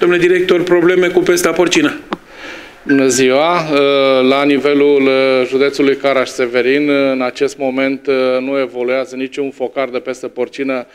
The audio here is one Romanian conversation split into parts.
Domnule director, probleme cu pesta porcină. Bună ziua! La nivelul județului Caraș-Severin, în acest moment nu evoluează niciun focar de peste porcină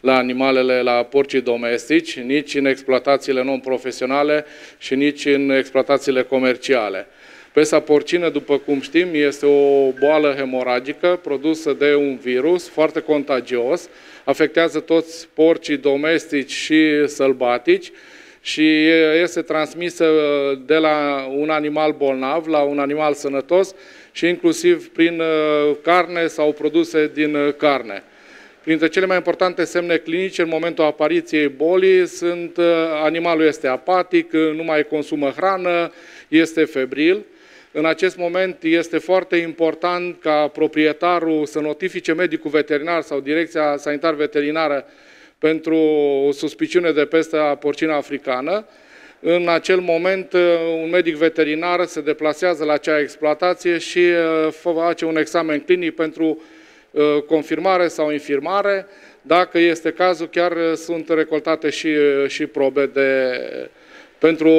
la animalele, la porcii domestici, nici în exploatațiile non-profesionale și nici în exploatațiile comerciale. Pesta porcină, după cum știm, este o boală hemoragică produsă de un virus foarte contagios, afectează toți porcii domestici și sălbatici, și este transmisă de la un animal bolnav la un animal sănătos și inclusiv prin carne sau produse din carne. Printre cele mai importante semne clinice în momentul apariției bolii sunt: animalul este apatic, nu mai consumă hrană, este febril. În acest moment este foarte important ca proprietarul să notifice medicul veterinar sau Direcția Sanitar-Veterinară pentru o suspiciune de pesta porcină africană. În acel moment, un medic veterinar se deplasează la acea exploatație și face un examen clinic pentru confirmare sau infirmare. Dacă este cazul, chiar sunt recoltate și probe pentru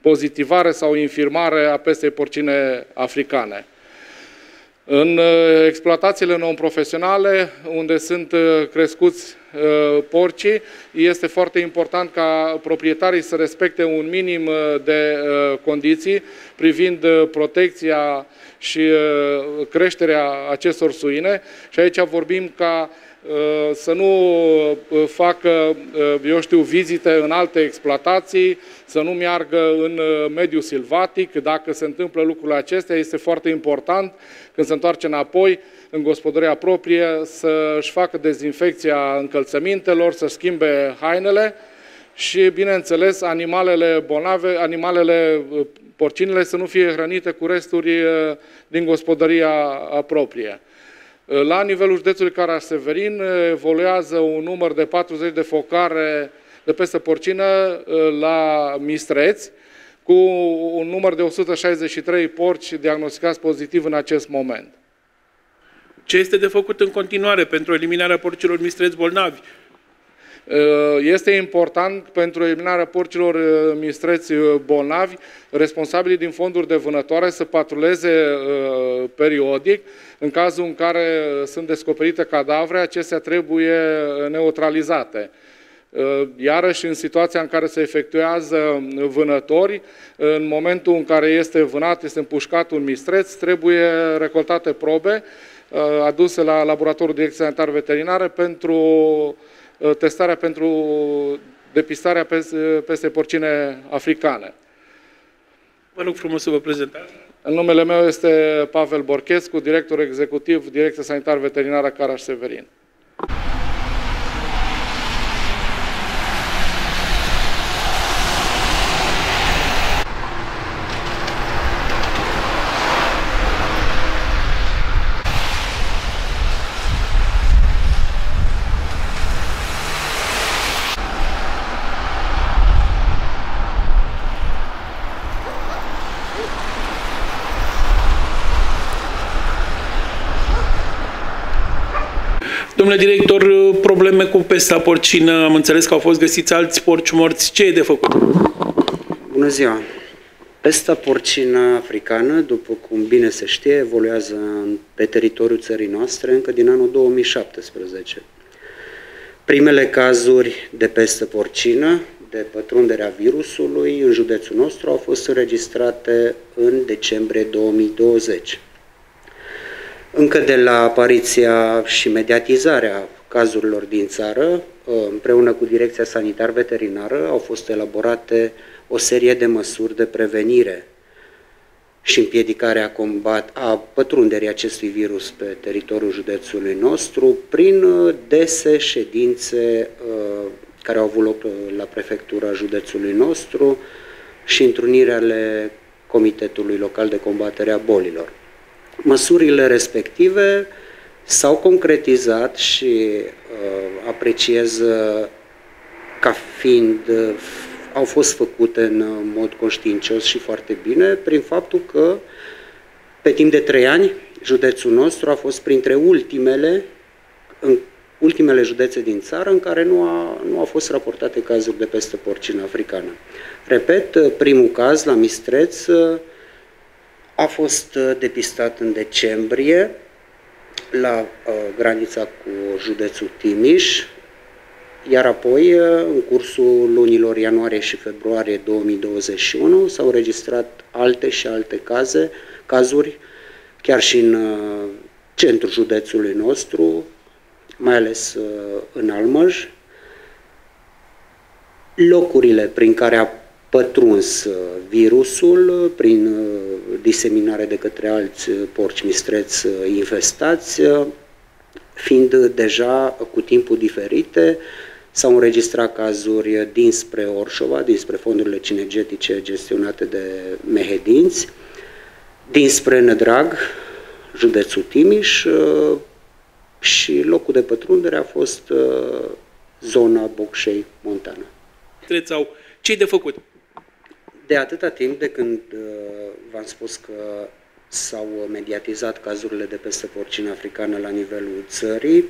pozitivare sau infirmare a pestei porcine africane. În exploatațiile non-profesionale, unde sunt crescuți porcii, este foarte important ca proprietarii să respecte un minim de condiții privind protecția și creșterea acestor suine. Și aici vorbim ca să nu facă, eu știu, vizite în alte exploatații, să nu meargă în mediul silvatic. Dacă se întâmplă lucrurile acestea, este foarte important când se întoarce înapoi în gospodăria proprie să-și facă dezinfecția încălțămintelor, să schimbe hainele și, bineînțeles, animalele bolnave, animalele porcinile să nu fie hrănite cu resturi din gospodăria proprie. La nivelul județului Caraș-Severin evoluează un număr de 40 de focare de peste porcină la Mistreți, cu un număr de 163 porci diagnosticați pozitiv în acest moment. Ce este de făcut în continuare pentru eliminarea porcilor mistreți bolnavi? Este important pentru eliminarea porcilor mistreți bolnavi, responsabilii din fonduri de vânătoare să patruleze periodic. În cazul în care sunt descoperite cadavre, acestea trebuie neutralizate. Iarăși, în situația în care se efectuează vânători, în momentul în care este vânat, este împușcat un mistreț, trebuie recoltate probe aduse la laboratorul Direcției Sanitar-Veterinare pentru testarea pentru depistarea pestei porcine africane. Vă rog frumos să vă prezentați. Numele meu este Pavel Borchetscu, director executiv Direcția Sanitar-Veterinară Caraș-Severin. Domnule director, probleme cu pesta porcină, am înțeles că au fost găsiți alți porci morți. Ce e de făcut? Bună ziua! Pesta porcină africană, după cum bine se știe, evoluează pe teritoriul țării noastre încă din anul 2017. Primele cazuri de peste porcină, de pătrunderea virusului în județul nostru, au fost înregistrate în decembrie 2020. Încă de la apariția și mediatizarea cazurilor din țară, împreună cu Direcția Sanitar-Veterinară, au fost elaborate o serie de măsuri de prevenire și împiedicare a pătrunderii acestui virus pe teritoriul județului nostru prin dese ședințe care au avut loc la prefectura județului nostru și întruniri ale Comitetului Local de Combatere a Bolilor. Măsurile respective s-au concretizat și apreciez ca fiind, au fost făcute în mod conștiincios și foarte bine prin faptul că pe timp de 3 ani județul nostru a fost printre ultimele în ultimele județe din țară în care nu au fost raportate cazuri de peste porcină africană. Repet, primul caz la Mistreț a fost depistat în decembrie la granița cu județul Timiș, iar apoi, în cursul lunilor ianuarie și februarie 2021, s-au înregistrat alte și alte cazuri, chiar și în centrul județului nostru, mai ales în Almăj. Locurile prin care a pătruns virusul, prin diseminare de către alți porci mistreți infestați, fiind deja cu timpul diferite, s-au înregistrat cazuri dinspre Orșova, dinspre fondurile cinegetice gestionate de mehedinți, dinspre Nădrag, județul Timiș, și locul de pătrundere a fost zona Bocșei Montană. Ce-i de făcut? De atâta timp de când v-am spus că s-au mediatizat cazurile de peste porcină africană la nivelul țării,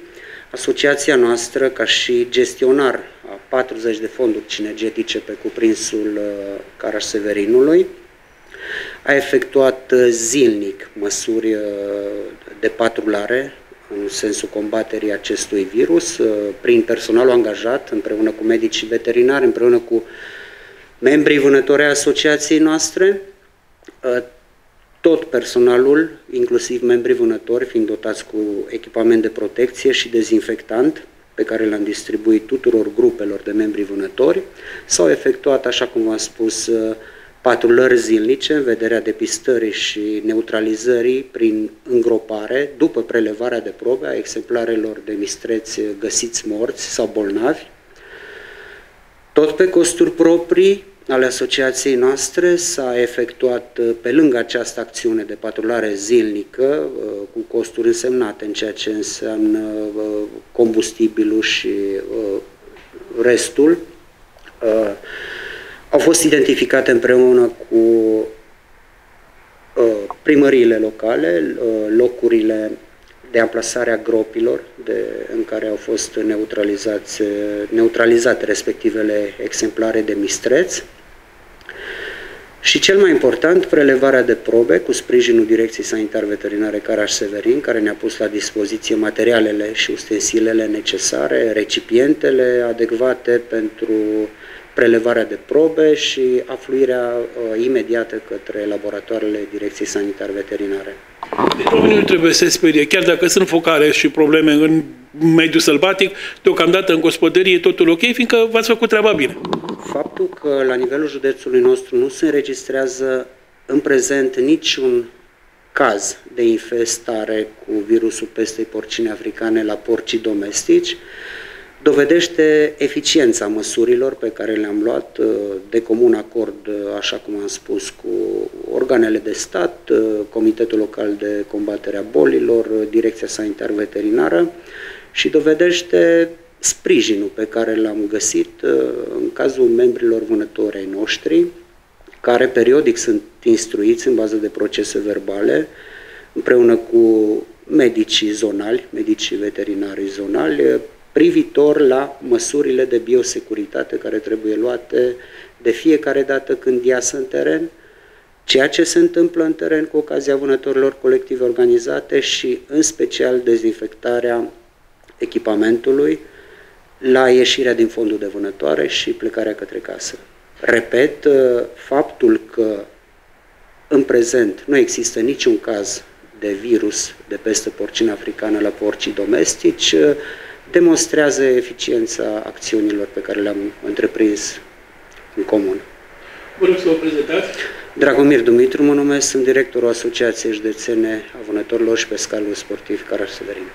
asociația noastră, ca și gestionar a 40 de fonduri cinegetice pe cuprinsul Caraș-Severinului, a efectuat zilnic măsuri de patrulare în sensul combaterii acestui virus, prin personalul angajat, împreună cu medicii veterinari, împreună cu membrii vânători ai asociației noastre. Tot personalul, inclusiv membrii vânători, fiind dotați cu echipament de protecție și dezinfectant, pe care l-am distribuit tuturor grupelor de membri vânători, s-au efectuat, așa cum v-am spus, patrulări zilnice în vederea depistării și neutralizării prin îngropare, după prelevarea de probe a exemplarelor de mistreți găsiți morți sau bolnavi. Tot pe costuri proprii ale asociației noastre s-a efectuat, pe lângă această acțiune de patrulare zilnică, cu costuri însemnate în ceea ce înseamnă combustibilul și restul, au fost identificate împreună cu primăriile locale locurile de amplasare a gropilor în care au fost neutralizate respectivele exemplare de mistreți și, cel mai important, prelevarea de probe cu sprijinul Direcției Sanitar-Veterinare Caraș-Severin, care ne-a pus la dispoziție materialele și ustensilele necesare, recipientele adecvate pentru prelevarea de probe și afluirea imediată către laboratoarele Direcției Sanitar-Veterinare. Oamenii nu trebuie să se sperie, chiar dacă sunt focare și probleme în mediul sălbatic, deocamdată în gospodărie totul ok, fiindcă v-ați făcut treaba bine. Faptul că la nivelul județului nostru nu se înregistrează în prezent niciun caz de infestare cu virusul pestei porcine africane la porcii domestici, dovedește eficiența măsurilor pe care le-am luat de comun acord, așa cum am spus, cu organele de stat, Comitetul Local de Combatere a Bolilor, Direcția Sanitar-Veterinară, și dovedește sprijinul pe care l-am găsit în cazul membrilor vânători ai noștri, care periodic sunt instruiți în bază de procese verbale, împreună cu medicii zonali, medicii veterinari zonali, privitor la măsurile de biosecuritate care trebuie luate de fiecare dată când iasă în teren, ceea ce se întâmplă în teren cu ocazia vânătorilor colective organizate și, în special, dezinfectarea echipamentului la ieșirea din fondul de vânătoare și plecarea către casă. Repet, faptul că în prezent nu există niciun caz de virus de peste porcină africană la porcii domestici demonstrează eficiența acțiunilor pe care le-am întreprins în comun. Vă rog să vă prezentați. Dragomir Dumitru mă numesc, sunt directorul Asociației Județene a Vânătorilor și Pescarilor Sportivi Caraș-Severin.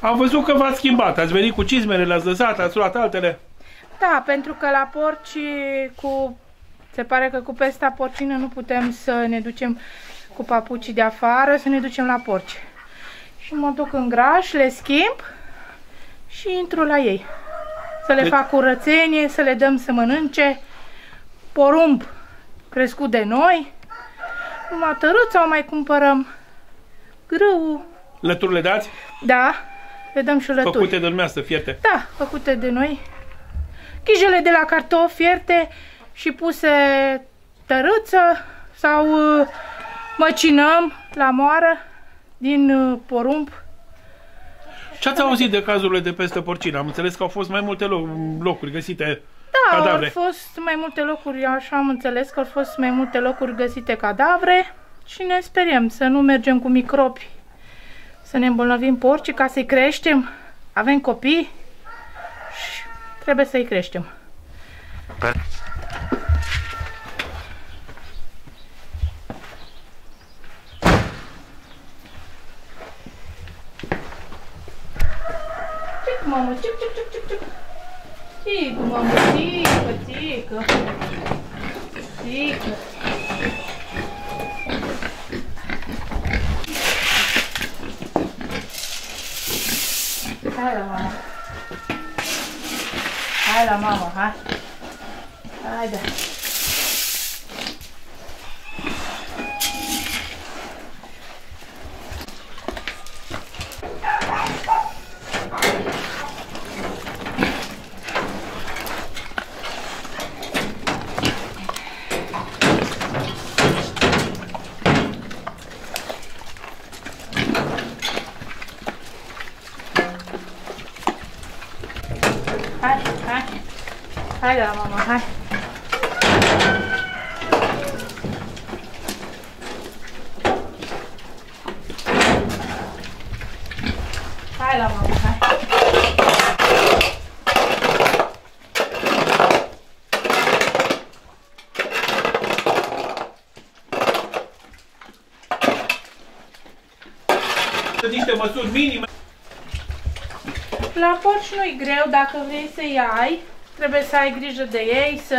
Am văzut că v-ați schimbat, ați venit cu cizmele, le-ați lăsat, ați luat altele. Da, pentru că la porci, se pare că cu pesta porcină nu putem să ne ducem cu papucii de afară, să ne ducem la porci. Și mă duc în graș, le schimb și intru la ei. Să le fac curățenie, să le dăm să mănânce porumb crescut de noi. Numai tărâța o mai cumpărăm, grâu. Lăturile dați? Da, le dăm și lături. Făcute de dumneavoastră, fierte? Da, făcute de noi. Chijele de la cartofi fierte și puse tărâță sau măcinăm la moară din porumb. Ce ați auzit de cazurile de peste porcină? Am înțeles că au fost mai multe locuri găsite cadavre. Da, au fost mai multe locuri, așa am înțeles că au fost mai multe locuri găsite cadavre și ne speriem să nu mergem cu microbi. Să ne îmbolnăvim porcii ca să-i creștem. Avem copii și trebuie să-i creștem. Cic, mamă, cic, cic, cic, cic, cic. Cic, mamă, cică, cică. Cică. Hai la mama. Hai la mama, hai. Hai da. Hai da, mama, hai! Hai la mama, hai! Sunt niște măsuri minime. La porci nu-i greu, dacă vrei să-i ai. Trebuie să ai grijă de ei, să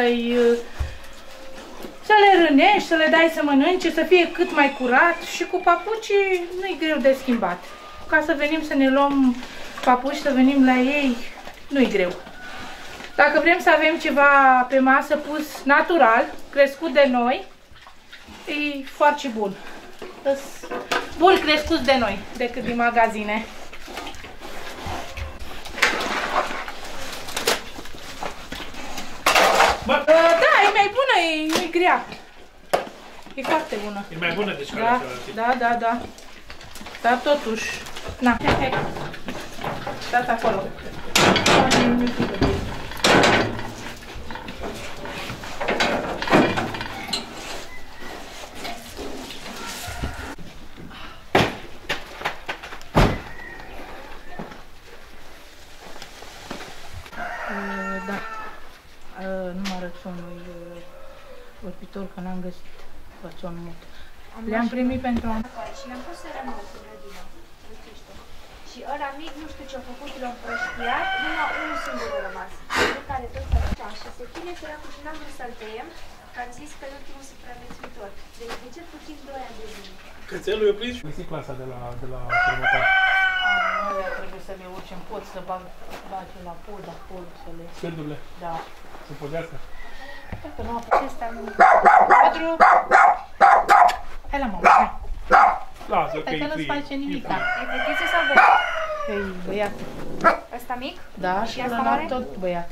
le rânești, să le dai să mănânce, să fie cât mai curat și cu papucii nu-i greu de schimbat. Ca să venim să ne luăm papuci, să venim la ei, nu-i greu. Dacă vrem să avem ceva pe masă pus natural, crescut de noi, e foarte bun. Bun crescut de noi, decât din magazine. Da, e mai bună, e grea. E foarte bună. E mai bună, deci, da, da, da, da. Dar totuși. Na, hai. Stați acolo. Că n-am găsit fațon mult. Le-am primit pentru un... Și le-am pus să rămâne cu grădina. Și ăla mic, nu știu ce-a făcut, l-a împrăștiat, numai unul singur a rămas. De care tot așa. Și se tine că era cu și n-am vrut să-l tăiem, că am zis că e ultimul supraviețuitor. Deci de cel puțin 2 ani de zi. Cățelul e prins? Găsit clasa de la primătar. Alea trebuie să le urci în pot, să bagi la pod, acolo, să le... Sperdurile? Da. Să podească? Dacă nu acesta nu... Patru! Hai la mama, hai! Lasă că nu-ți face nimic. E fetiță sau băie? că e băiat. Ăsta mic? Da, și ăsta mare? Tot băiat.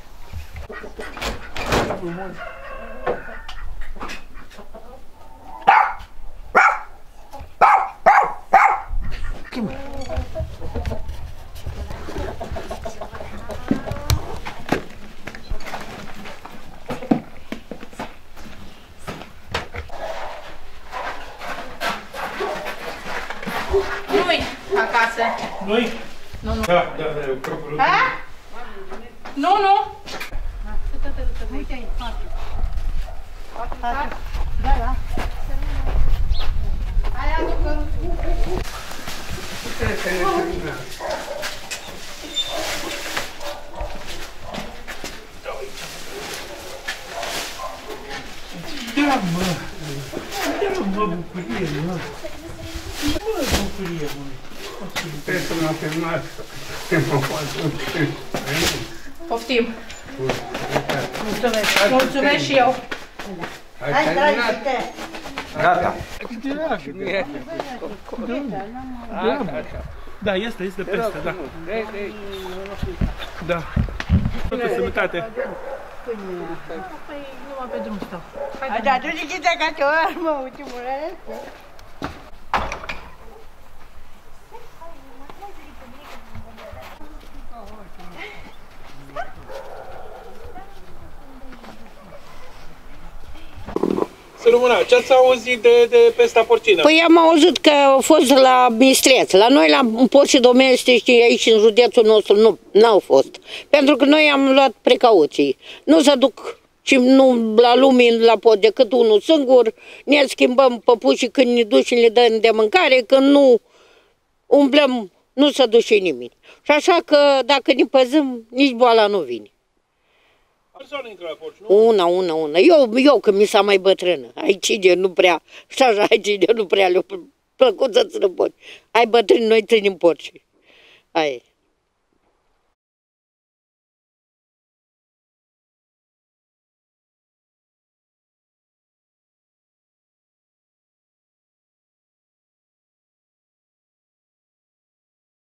Nu-i acasă. Nu-i? Nu, nu. Da, da, da, eu propriu. A? Nu, nu. Uite aici, patru. Da, da. Aia ducă. Da, mă. Da, mă, bucurie, mă. Mă, bucurie, mă. Trebuie să mă afirmați. Poftim. Mulțumesc. Mulțumesc și eu. Hai, uite. Gata. Da, este peste, da. Da. Toată sănătate. Păi numai pe drum stau. Hai, da, tu zici că te urmă, ultimul ăla. Ce-ați auzit de pesta porcină? Păi am auzit că au fost la Bistreț. La noi, la porci domestici, aici în județul nostru, nu au fost. Pentru că noi am luat precauții. Nu se duc și nu la lume, la pot, decât unul singur. Ne schimbăm păpușii când ne duci și le dăm de mâncare, când nu umblăm, nu se duce nimeni. Și așa că dacă ne păzim, nici boala nu vine. Una. Eu că mi s-a mai bătrână. Ai cine nu prea, și așa, ai cine nu prea le-a plăcut să-ți răbori. Ai bătrâni, noi ținem porci. Aia e.